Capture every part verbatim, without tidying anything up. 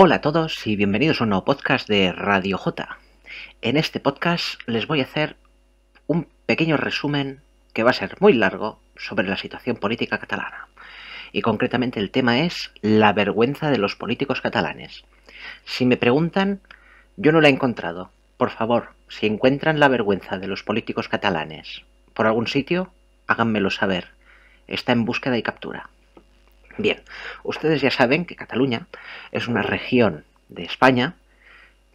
Hola a todos y bienvenidos a un nuevo podcast de Radio J. En este podcast les voy a hacer un pequeño resumen que va a ser muy largo sobre la situación política catalana. Y concretamente el tema es la vergüenza de los políticos catalanes. Si me preguntan, yo no la he encontrado. Por favor, si encuentran la vergüenza de los políticos catalanes por algún sitio, háganmelo saber. Está en búsqueda y captura. Bien, ustedes ya saben que Cataluña es una región de España,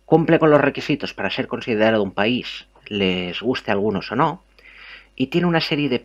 cumple con los requisitos para ser considerado un país, les guste a algunos o no, y tiene una serie de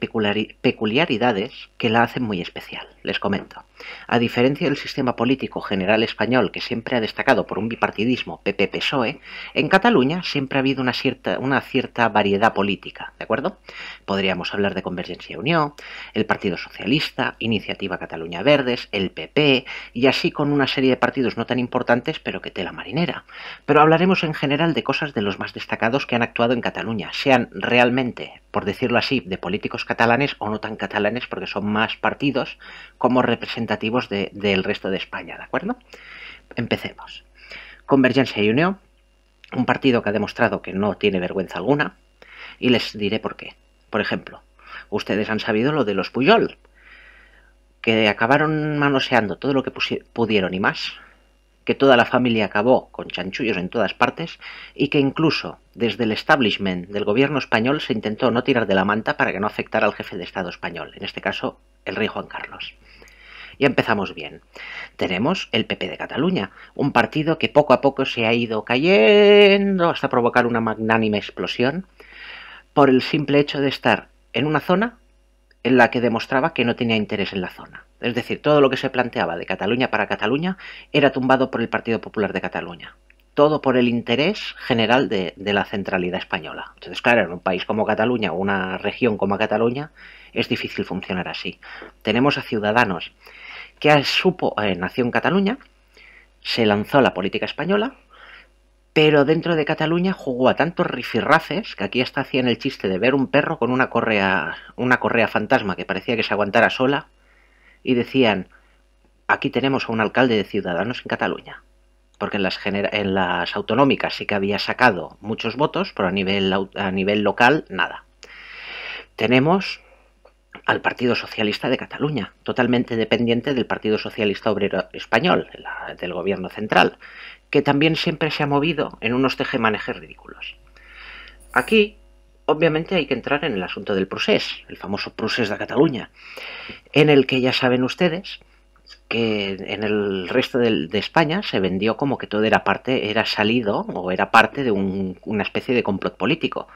peculiaridades que la hacen muy especial, les comento. A diferencia del sistema político general español, que siempre ha destacado por un bipartidismo P P P S O E, en Cataluña siempre ha habido una cierta, una cierta variedad política, ¿de acuerdo? Podríamos hablar de Convergencia y Unión, el Partido Socialista, Iniciativa Cataluña Verdes, el P P, y así con una serie de partidos no tan importantes, pero que tela marinera. Pero hablaremos en general de cosas de los más destacados que han actuado en Cataluña, sean realmente, por decirlo así, de políticos catalanes o no tan catalanes, porque son más partidos como representativos de, del resto de España, ¿de acuerdo? Empecemos. Convergencia y Unión, un partido que ha demostrado que no tiene vergüenza alguna, y les diré por qué. Por ejemplo, ustedes han sabido lo de los Puyol, que acabaron manoseando todo lo que pudieron y más, que toda la familia acabó con chanchullos en todas partes y que incluso desde el establishment del gobierno español se intentó no tirar de la manta para que no afectara al jefe de Estado español, en este caso el rey Juan Carlos. Ya empezamos bien. Tenemos el P P de Cataluña, un partido que poco a poco se ha ido cayendo hasta provocar una magnánime explosión, por el simple hecho de estar en una zona en la que demostraba que no tenía interés en la zona. Es decir, todo lo que se planteaba de Cataluña para Cataluña era tumbado por el Partido Popular de Cataluña. Todo por el interés general de, de la centralidad española. Entonces, claro, en un país como Cataluña, una región como Cataluña, es difícil funcionar así. Tenemos a Ciudadanos, que supo, eh, nació en Cataluña, se lanzó a la política española, pero dentro de Cataluña jugó a tantos rifirrafes que aquí hasta hacían el chiste de ver un perro con una correa, una correa fantasma que parecía que se aguantara sola, y decían, aquí tenemos a un alcalde de Ciudadanos en Cataluña, porque en las, genera en las autonómicas sí que había sacado muchos votos, pero a nivel, a nivel local nada. Tenemos al Partido Socialista de Cataluña, totalmente dependiente del Partido Socialista Obrero Español, la, del gobierno central, que también siempre se ha movido en unos tejemanejes ridículos. Aquí, obviamente, hay que entrar en el asunto del procés, el famoso procés de Cataluña, en el que ya saben ustedes que en el resto de, de España se vendió como que todo era parte, era salido o era parte de un, una especie de complot político.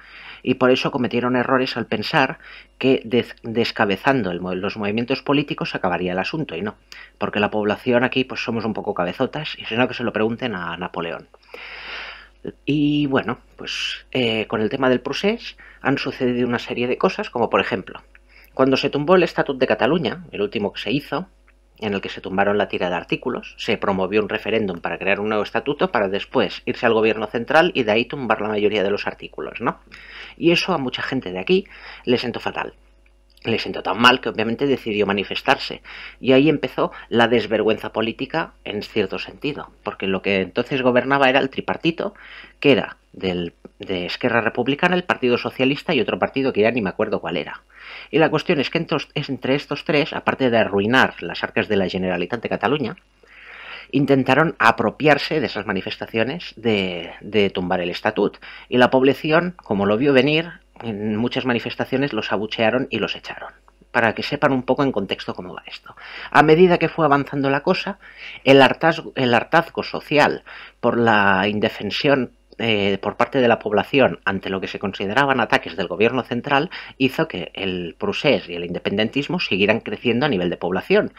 Y por eso cometieron errores al pensar que des, descabezando el, los movimientos políticos acabaría el asunto, y no, porque la población aquí pues somos un poco cabezotas, y sino que se lo pregunten a Napoleón. Y bueno, pues eh, con el tema del procés han sucedido una serie de cosas, como por ejemplo, cuando se tumbó el Estatut de Cataluña, el último que se hizo, en el que se tumbaron la tira de artículos, se promovió un referéndum para crear un nuevo estatuto para después irse al gobierno central y de ahí tumbar la mayoría de los artículos, ¿no? Y eso a mucha gente de aquí le sentó fatal. Le sentó tan mal que obviamente decidió manifestarse. Y ahí empezó la desvergüenza política en cierto sentido, porque lo que entonces gobernaba era el tripartito, que era del, de Esquerra Republicana, el Partido Socialista y otro partido que ya ni me acuerdo cuál era. Y la cuestión es que entos, es entre estos tres, aparte de arruinar las arcas de la Generalitat de Cataluña, intentaron apropiarse de esas manifestaciones de, de tumbar el estatut. Y la población, como lo vio venir, en muchas manifestaciones los abuchearon y los echaron, para que sepan un poco en contexto cómo va esto. A medida que fue avanzando la cosa, el hartazgo, el hartazgo social por la indefensión eh, por parte de la población ante lo que se consideraban ataques del gobierno central hizo que el procés y el independentismo siguieran creciendo a nivel de población.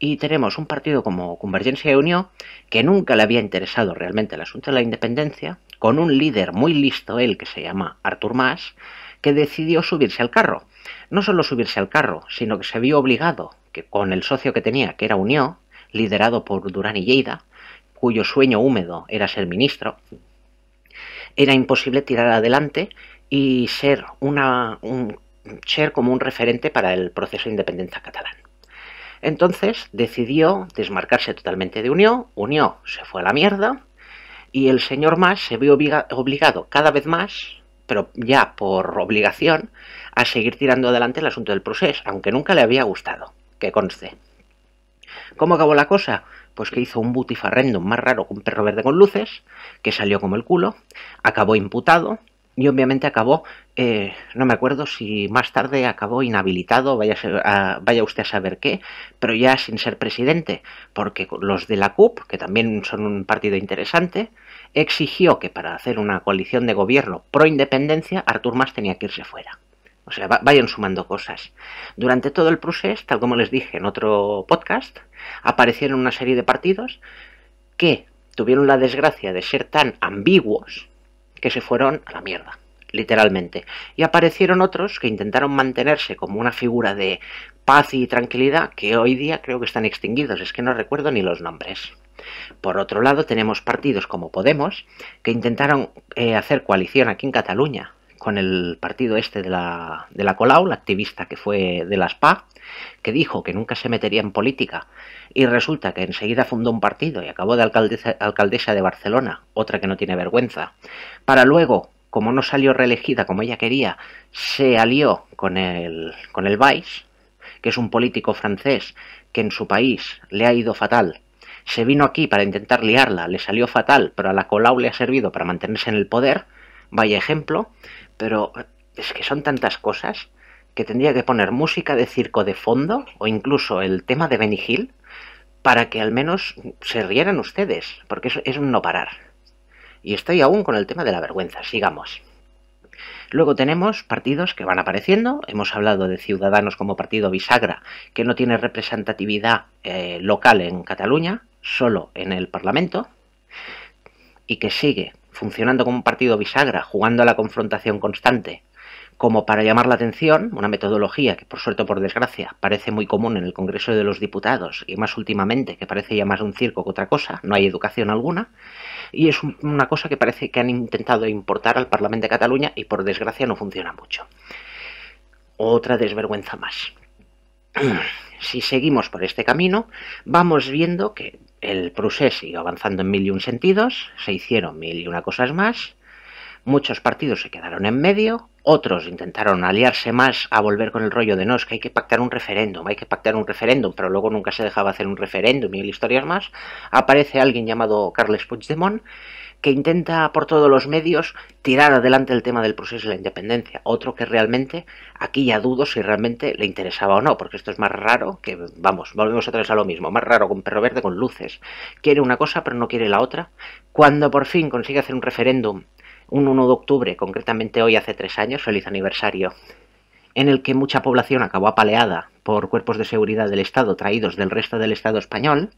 Y tenemos un partido como Convergencia y Unión, que nunca le había interesado realmente el asunto de la independencia, con un líder muy listo, él que se llama Artur Mas, que decidió subirse al carro. No solo subirse al carro, sino que se vio obligado, que con el socio que tenía, que era Unión, liderado por Durán y Lleida, cuyo sueño húmedo era ser ministro, era imposible tirar adelante y ser, una, un, ser como un referente para el proceso de independencia catalán. Entonces decidió desmarcarse totalmente de Unión, Unión se fue a la mierda y el señor Mas se vio obligado cada vez más, pero ya por obligación, a seguir tirando adelante el asunto del procés, aunque nunca le había gustado, que conste. ¿Cómo acabó la cosa? Pues que hizo un butifarrendum más raro que un perro verde con luces, que salió como el culo, acabó imputado y obviamente acabó, eh, no me acuerdo si más tarde acabó inhabilitado, vaya, a, vaya usted a saber qué, pero ya sin ser presidente, porque los de la C U P, que también son un partido interesante, exigió que para hacer una coalición de gobierno pro independencia, Artur Mas tenía que irse fuera. O sea, vayan sumando cosas. Durante todo el proceso, tal como les dije en otro podcast, aparecieron una serie de partidos que tuvieron la desgracia de ser tan ambiguos que se fueron a la mierda, literalmente. Y aparecieron otros que intentaron mantenerse como una figura de paz y tranquilidad que hoy día creo que están extinguidos, es que no recuerdo ni los nombres. Por otro lado, tenemos partidos como Podemos que intentaron eh, hacer coalición aquí en Cataluña con el partido este de la, de la Colau, la activista que fue de la S P A, que dijo que nunca se metería en política y resulta que enseguida fundó un partido y acabó de alcaldesa, alcaldesa de Barcelona, otra que no tiene vergüenza, para luego, como no salió reelegida como ella quería, se alió con el, con el Valls, que es un político francés que en su país le ha ido fatal. Se vino aquí para intentar liarla, le salió fatal, pero a la Colau le ha servido para mantenerse en el poder, vaya ejemplo, pero es que son tantas cosas que tendría que poner música de circo de fondo o incluso el tema de Benny Hill para que al menos se rieran ustedes, porque es, es un no parar. Y estoy aún con el tema de la vergüenza, sigamos. Luego tenemos partidos que van apareciendo, hemos hablado de Ciudadanos como partido bisagra, que no tiene representatividad eh, local en Cataluña, solo en el Parlamento, y que sigue funcionando como un partido bisagra, jugando a la confrontación constante, como para llamar la atención, una metodología que por suerte o por desgracia parece muy común en el Congreso de los Diputados y más últimamente que parece ya más un circo que otra cosa, no hay educación alguna, y es una cosa que parece que han intentado importar al Parlamento de Cataluña y por desgracia no funciona mucho. Otra desvergüenza más. Si seguimos por este camino, vamos viendo que el procés sigue avanzando en mil y un sentidos, se hicieron mil y una cosas más, muchos partidos se quedaron en medio, otros intentaron aliarse más a volver con el rollo de no, es que hay que pactar un referéndum, hay que pactar un referéndum, pero luego nunca se dejaba hacer un referéndum y historias más. Aparece alguien llamado Carles Puigdemont que intenta por todos los medios tirar adelante el tema del proceso de la independencia, otro que realmente, aquí ya dudo si realmente le interesaba o no, porque esto es más raro que, vamos, volvemos otra vez a lo mismo, más raro que un perro verde con luces, quiere una cosa pero no quiere la otra. Cuando por fin consigue hacer un referéndum, un uno de octubre, concretamente hoy hace tres años, feliz aniversario, en el que mucha población acabó apaleada por cuerpos de seguridad del Estado traídos del resto del Estado español,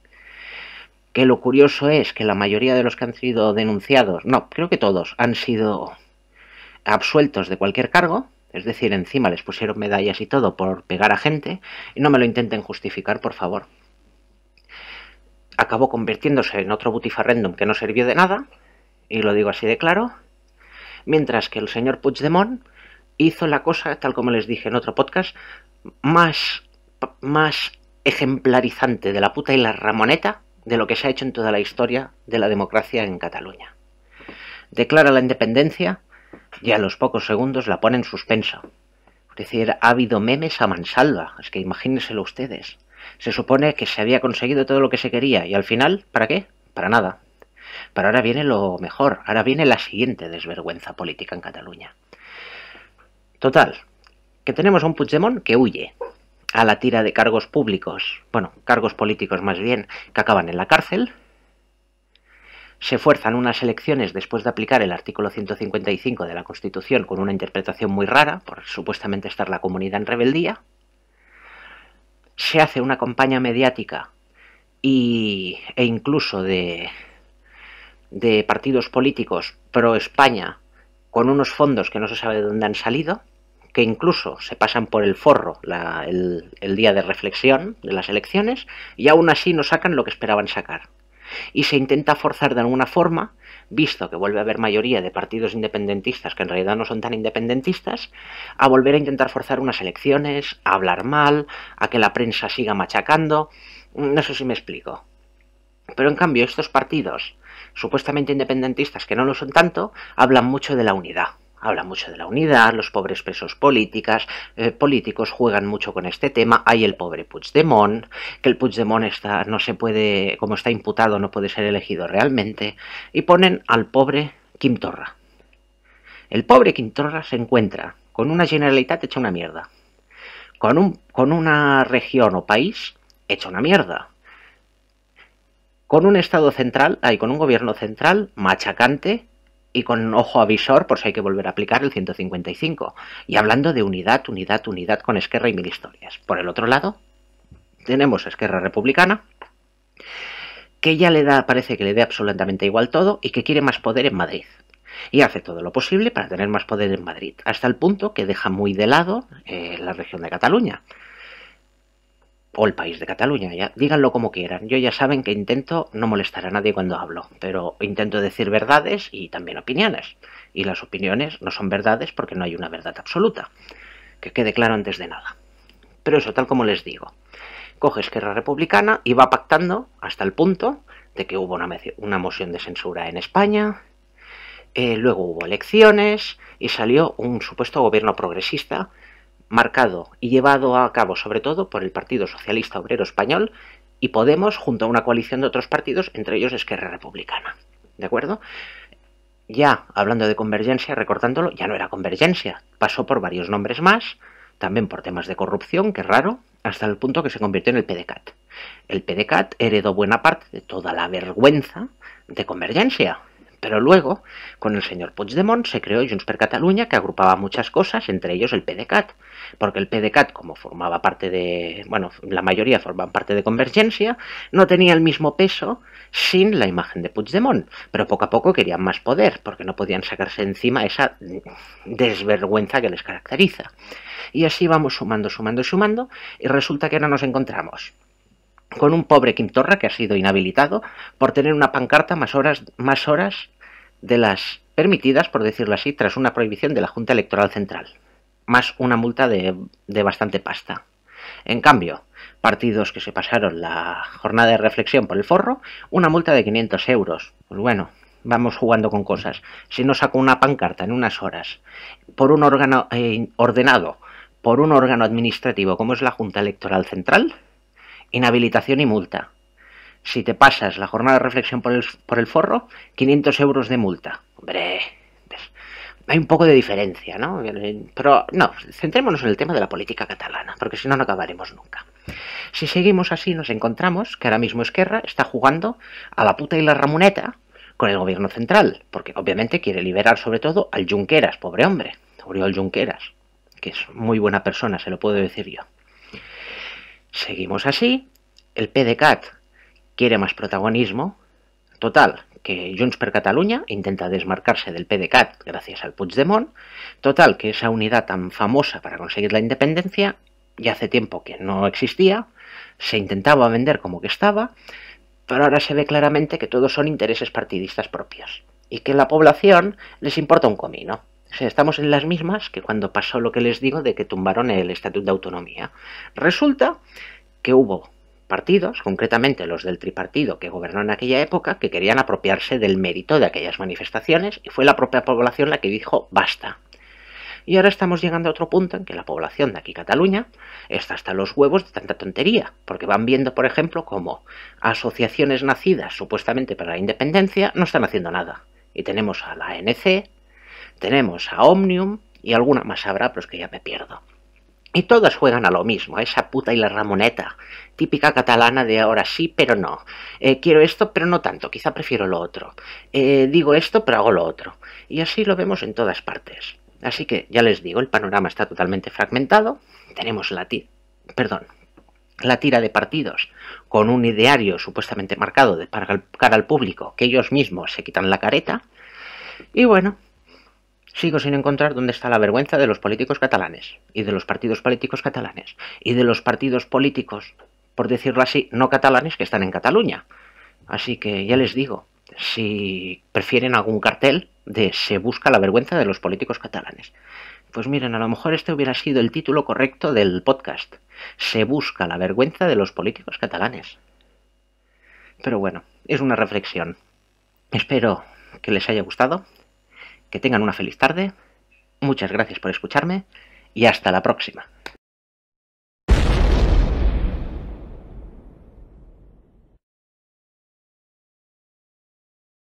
que lo curioso es que la mayoría de los que han sido denunciados, no, creo que todos, han sido absueltos de cualquier cargo, es decir, encima les pusieron medallas y todo por pegar a gente, y no me lo intenten justificar, por favor. Acabó convirtiéndose en otro butifarrendum que no sirvió de nada, y lo digo así de claro, mientras que el señor Puigdemont hizo la cosa, tal como les dije en otro podcast, más, más ejemplarizante de la puta y la ramoneta de lo que se ha hecho en toda la historia de la democracia en Cataluña. Declara la independencia y a los pocos segundos la pone en suspenso. Es decir, ha habido memes a mansalva, es que imagínenselo ustedes. Se supone que se había conseguido todo lo que se quería y al final, ¿para qué? Para nada. Pero ahora viene lo mejor, ahora viene la siguiente desvergüenza política en Cataluña. Total, que tenemos a un Puigdemont que huye a la tira de cargos públicos, bueno, cargos políticos más bien, que acaban en la cárcel. Se fuerzan unas elecciones después de aplicar el artículo ciento cincuenta y cinco de la Constitución con una interpretación muy rara, por supuestamente estar la comunidad en rebeldía. Se hace una campaña mediática y, e incluso de, de partidos políticos pro España con unos fondos que no se sabe de dónde han salido, que incluso se pasan por el forro la, el, el día de reflexión de las elecciones y aún así no sacan lo que esperaban sacar. Y se intenta forzar de alguna forma visto que vuelve a haber mayoría de partidos independentistas que en realidad no son tan independentistas, a volver a intentar forzar unas elecciones, a hablar mal, a que la prensa siga machacando. No sé si me explico. Pero en cambio estos partidos supuestamente independentistas, que no lo son tanto, hablan mucho de la unidad. Hablan mucho de la unidad, los pobres presos políticas, eh, políticos juegan mucho con este tema. Hay el pobre Puigdemont, que el Puigdemont está, no se puede, como está imputado, no puede ser elegido realmente. Y ponen al pobre Quim Torra. El pobre Quim Torra se encuentra con una Generalitat hecha una mierda. Con, un, con una región o país hecha una mierda. Con un Estado central, ay, con un gobierno central machacante. Y con ojo avisor, por si hay que volver a aplicar el ciento cincuenta y cinco. Y hablando de unidad, unidad, unidad con Esquerra y mil historias. Por el otro lado, tenemos a Esquerra Republicana, que ya le da, parece que le dé absolutamente igual todo y que quiere más poder en Madrid. Y hace todo lo posible para tener más poder en Madrid, hasta el punto que deja muy de lado eh, la región de Cataluña. O el país de Cataluña, ya, díganlo como quieran. Yo ya saben que intento no molestar a nadie cuando hablo, pero intento decir verdades y también opiniones. Y las opiniones no son verdades porque no hay una verdad absoluta. Que quede claro antes de nada. Pero eso, tal como les digo. Coge Esquerra Republicana y va pactando hasta el punto de que hubo una, una moción de censura en España. Eh, luego hubo elecciones y salió un supuesto gobierno progresista, marcado y llevado a cabo sobre todo por el Partido Socialista Obrero Español y Podemos, junto a una coalición de otros partidos, entre ellos Esquerra Republicana. ¿De acuerdo? Ya, hablando de Convergencia, recordándolo, ya no era Convergencia. Pasó por varios nombres más, también por temas de corrupción, que es raro, hasta el punto que se convirtió en el PDeCAT. El PDeCAT heredó buena parte de toda la vergüenza de Convergencia. Pero luego, con el señor Puigdemont, se creó Junts per Catalunya, que agrupaba muchas cosas, entre ellos el PDeCAT. Porque el PDeCAT, como formaba parte de... bueno, la mayoría formaban parte de Convergencia, no tenía el mismo peso sin la imagen de Puigdemont. Pero poco a poco querían más poder, porque no podían sacarse encima esa desvergüenza que les caracteriza. Y así vamos sumando, sumando, sumando, y resulta que ahora nos encontramos con un pobre Quim Torra que ha sido inhabilitado por tener una pancarta más horas, más horas de las permitidas, por decirlo así, tras una prohibición de la Junta Electoral Central, más una multa de, de bastante pasta. En cambio, partidos que se pasaron la jornada de reflexión por el forro, una multa de quinientos euros. Pues bueno, vamos jugando con cosas. Si no saco una pancarta en unas horas por un órgano eh, ordenado por un órgano administrativo como es la Junta Electoral Central, inhabilitación y multa. Si te pasas la jornada de reflexión por el, por el forro, quinientos euros de multa. Hombre, hay un poco de diferencia, ¿no? Pero no, centrémonos en el tema de la política catalana, porque si no, no acabaremos nunca. Si seguimos así, nos encontramos que ahora mismo Esquerra está jugando a la puta y la Ramoneta con el gobierno central, porque obviamente quiere liberar sobre todo al Junqueras, pobre hombre, Oriol Junqueras, que es muy buena persona, se lo puedo decir yo. Seguimos así, el PDeCAT quiere más protagonismo, total, que Junts per Catalunya intenta desmarcarse del PDeCAT gracias al Puigdemont, total, que esa unidad tan famosa para conseguir la independencia, ya hace tiempo que no existía, se intentaba vender como que estaba, pero ahora se ve claramente que todos son intereses partidistas propios, y que la población les importa un comino. O sea, estamos en las mismas que cuando pasó lo que les digo de que tumbaron el Estatuto de Autonomía. Resulta que hubo partidos, concretamente los del tripartido que gobernó en aquella época, que querían apropiarse del mérito de aquellas manifestaciones y fue la propia población la que dijo basta. Y ahora estamos llegando a otro punto en que la población de aquí Cataluña está hasta los huevos de tanta tontería, porque van viendo, por ejemplo, cómo asociaciones nacidas supuestamente para la independencia no están haciendo nada. Y tenemos a la A N C... tenemos a Omnium y alguna más habrá, pero es que ya me pierdo. Y todas juegan a lo mismo, a esa puta y la Ramoneta, típica catalana de ahora sí, pero no. Eh, quiero esto, pero no tanto, quizá prefiero lo otro. Eh, digo esto, pero hago lo otro. Y así lo vemos en todas partes. Así que, ya les digo, el panorama está totalmente fragmentado. Tenemos la tira, perdón, la tira de partidos con un ideario supuestamente marcado de cara al público, que ellos mismos se quitan la careta. Y bueno, sigo sin encontrar dónde está la vergüenza de los políticos catalanes, y de los partidos políticos catalanes, y de los partidos políticos, por decirlo así, no catalanes que están en Cataluña. Así que ya les digo, si prefieren algún cartel de "se busca la vergüenza de los políticos catalanes". Pues miren, a lo mejor este hubiera sido el título correcto del podcast. Se busca la vergüenza de los políticos catalanes. Pero bueno, es una reflexión. Espero que les haya gustado, que tengan una feliz tarde, muchas gracias por escucharme y hasta la próxima.